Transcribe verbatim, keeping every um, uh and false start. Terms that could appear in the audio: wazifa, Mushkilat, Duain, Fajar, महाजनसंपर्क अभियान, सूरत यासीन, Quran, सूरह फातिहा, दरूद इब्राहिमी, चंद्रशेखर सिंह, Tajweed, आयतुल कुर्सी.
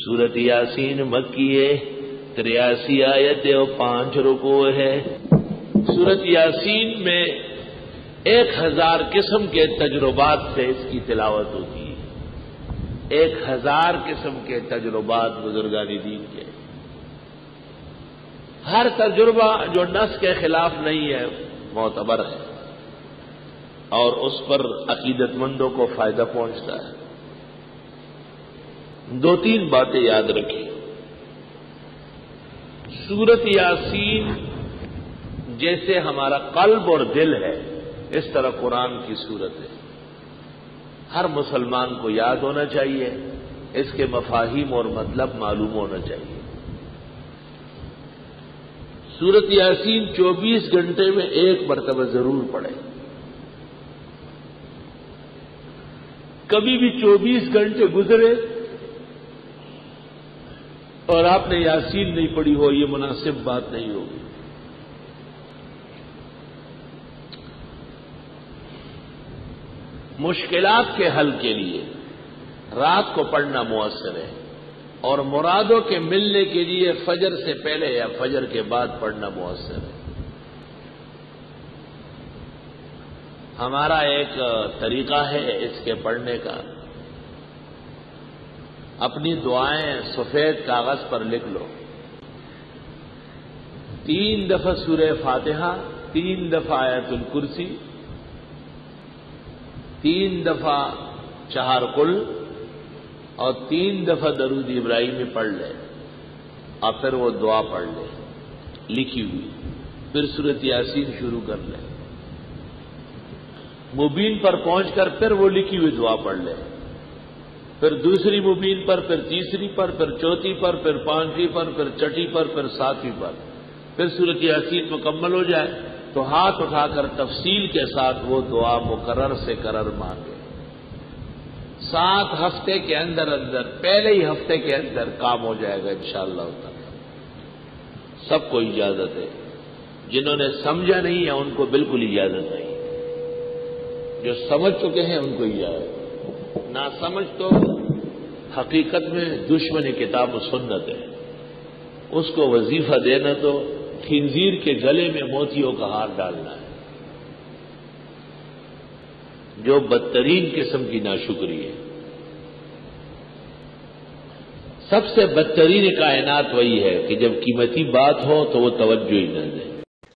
सूरत यासीन मक्की है, तिरासी आयतें और पांच रुको है। सूरत यासीन में एक हजार किस्म के तजुर्बात से इसकी तिलावत होती है। एक हजार किस्म के तजुर्बात बुजुर्गानी दीन के, हर तजुर्बा जो नस के खिलाफ नहीं है मोतबर है और उस पर अकीदतमंदों को फायदा पहुंचता है। दो तीन बातें याद रखें। सूरत यासीन जैसे हमारा कल्ब और दिल है, इस तरह कुरान की सूरत है। हर मुसलमान को याद होना चाहिए, इसके मफाहिम और मतलब मालूम होना चाहिए। सूरत यासीन चौबीस घंटे में एक मरतबा जरूर पढ़े। कभी भी चौबीस घंटे गुजरे और आपने यासीन नहीं पढ़ी हो, ये मुनासिब बात नहीं होगी। मुश्किलात के हल के लिए रात को पढ़ना मुअस्सर है और मुरादों के मिलने के लिए फजर से पहले या फजर के बाद पढ़ना मुअस्सर है। हमारा एक तरीका है इसके पढ़ने का, अपनी दुआएं सफेद कागज पर लिख लो। तीन दफा सूरह फातिहा, तीन दफा आयतुल कुर्सी, तीन दफा चार कुल और तीन दफा दरूद इब्राहिमी पढ़ ले और फिर वो दुआ पढ़ ले लिखी हुई, फिर सूरत यासीन शुरू कर ले। मुबीन पर पहुंचकर फिर वो लिखी हुई दुआ पढ़ ले, फिर दूसरी मुबीन पर, फिर तीसरी पर, फिर चौथी पर, फिर पांचवी पर, फिर छठी पर, फिर सातवीं पर, फिर सूरत यासीन मुकम्मल हो जाए तो हाथ उठाकर तफसील के साथ वो दुआ मुकरर से करर मांगे। सात हफ्ते के अंदर अंदर, पहले ही हफ्ते के अंदर काम हो जाएगा इंशाअल्लाह ताला। सबको इजाजत है, जिन्होंने समझा नहीं है उनको बिल्कुल इजाजत नहीं, जो समझ चुके हैं उनको इजाजत। ना समझ तो हकीकत में दुश्मन किताब व सुन्नत है, उसको वजीफा देना तो खिंजीर के गले में मोतियों का हार डालना है, जो बदतरीन किस्म की नाशुक्री है। सबसे बदतरीन कायनात वही है कि जब कीमती बात हो तो वो तवज्जो ही न दे।